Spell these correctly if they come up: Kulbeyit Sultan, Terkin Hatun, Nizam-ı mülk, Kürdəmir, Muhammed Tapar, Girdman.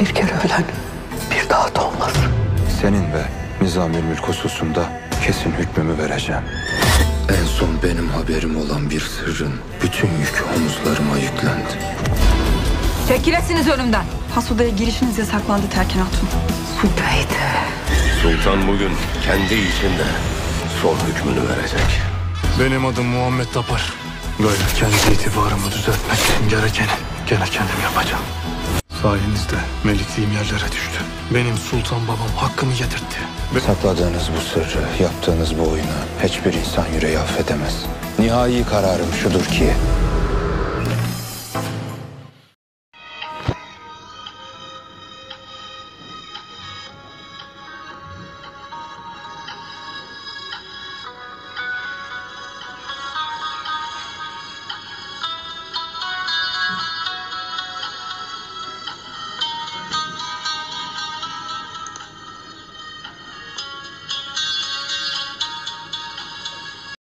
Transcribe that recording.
Bir kere ölen bir daha doğmaz. Senin ve Nizam-ı Mülk hususunda kesin hükmümü vereceğim. En son benim haberim olan bir sırrın bütün yükü omuzlarıma yüklendi. Çekilesiniz önümden. Hasuda'ya girişiniz yasaklandı Terkin Hatun. Kulbeyit. Sultan bugün kendi içinde son hükmünü verecek. Benim adım Muhammed Tapar. Böyle kendi itibarımı düzeltmek için gerekeni gene kendim yapacağım. Sayenizde melikliğim yerlere düştü. Benim sultan babam hakkımı yedirtti. Sakladığınız bu sırrı, yaptığınız bu oyunu hiçbir insan yüreği affedemez. Nihai kararım şudur ki...